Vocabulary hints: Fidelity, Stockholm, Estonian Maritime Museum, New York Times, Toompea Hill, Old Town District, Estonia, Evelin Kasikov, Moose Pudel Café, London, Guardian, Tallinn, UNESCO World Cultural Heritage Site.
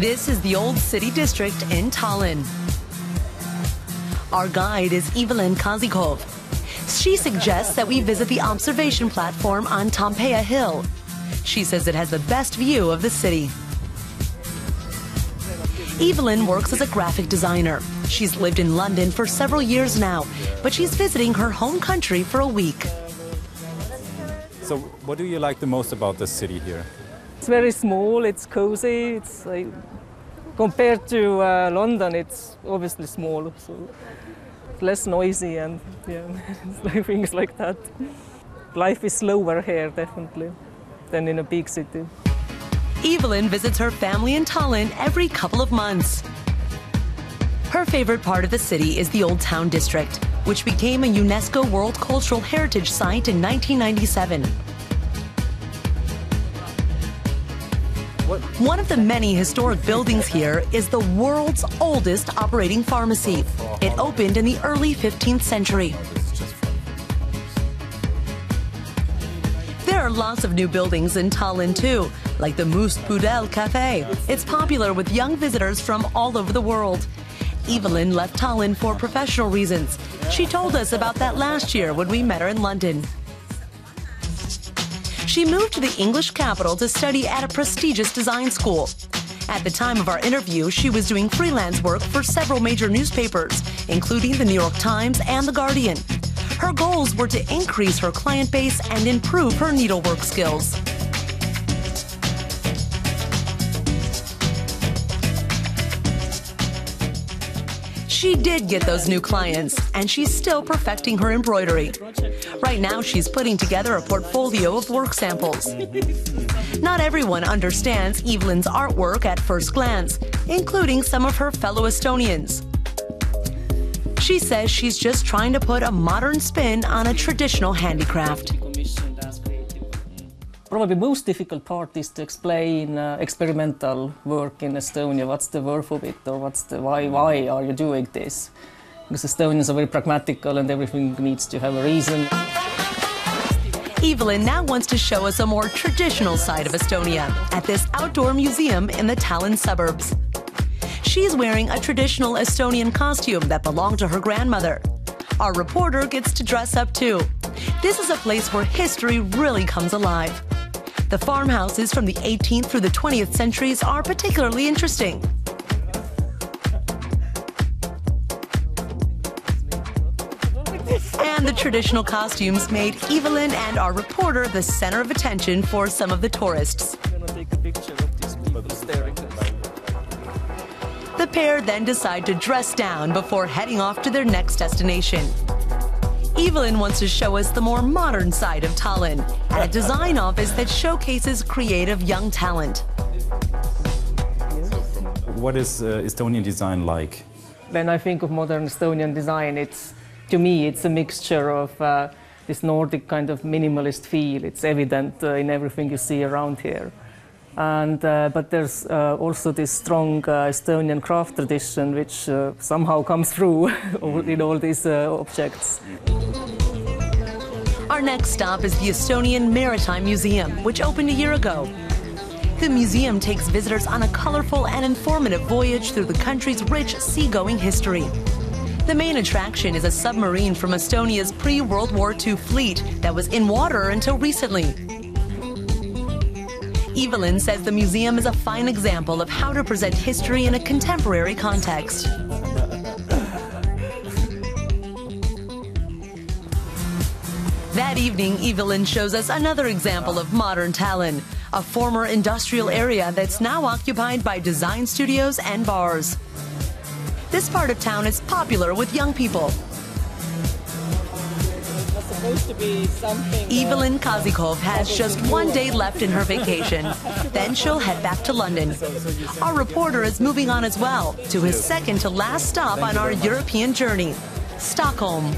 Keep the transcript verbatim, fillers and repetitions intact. This is the Old City District in Tallinn. Our guide is Evelin Kasikov. She suggests that we visit the observation platform on Toompea Hill. She says it has the best view of the city. Evelin works as a graphic designer. She's lived in London for several years now, but she's visiting her home country for a week. So what do you like the most about this city here? It's very small, it's cozy, it's like, compared to uh, London, it's obviously small, so less noisy and yeah, things like that. Life is slower here, definitely, than in a big city. Evelin visits her family in Tallinn every couple of months. Her favorite part of the city is the Old Town District, which became a UNESCO World Cultural Heritage Site in nineteen ninety-seven. What? One of the many historic buildings here is the world's oldest operating pharmacy. It opened in the early fifteenth century. There are lots of new buildings in Tallinn too, like the Moose Pudel Café. It's popular with young visitors from all over the world. Evelin left Tallinn for professional reasons. She told us about that last year when we met her in London. She moved to the English capital to study at a prestigious design school. At the time of our interview, she was doing freelance work for several major newspapers, including the New York Times and the Guardian. Her goals were to increase her client base and improve her needlework skills. She did get those new clients, and she's still perfecting her embroidery. Right now, she's putting together a portfolio of work samples. Not everyone understands Evelin's artwork at first glance, including some of her fellow Estonians. She says she's just trying to put a modern spin on a traditional handicraft. Probably the most difficult part is to explain uh, experimental work in Estonia. What's the worth of it, or what's the why? Why are you doing this? Because Estonians are very pragmatical, and everything needs to have a reason. Evelin now wants to show us a more traditional side of Estonia at this outdoor museum in the Tallinn suburbs. She's wearing a traditional Estonian costume that belonged to her grandmother. Our reporter gets to dress up too. This is a place where history really comes alive. The farmhouses from the eighteenth through the twentieth centuries are particularly interesting. And the traditional costumes made Evelin and our reporter the center of attention for some of the tourists. The pair then decide to dress down before heading off to their next destination. Evelin wants to show us the more modern side of Tallinn at a design office that showcases creative young talent. What is uh, Estonian design like? When I think of modern Estonian design, it's, to me, it's a mixture of uh, this Nordic kind of minimalist feel. It's evident uh, in everything you see around here. And, uh, but there's uh, also this strong uh, Estonian craft tradition which uh, somehow comes through in all these uh, objects. Our next stop is the Estonian Maritime Museum, which opened a year ago. The museum takes visitors on a colorful and informative voyage through the country's rich seagoing history. The main attraction is a submarine from Estonia's pre-World War Two fleet that was in water until recently. Evelin says the museum is a fine example of how to present history in a contemporary context. That evening, Evelin shows us another example of modern Tallinn, a former industrial area that's now occupied by design studios and bars. This part of town is popular with young people. To be Evelin Kasikov has just one day left in her vacation. Then she'll head back to London. Our reporter is moving on as well to his second to last stop on our European journey, Stockholm.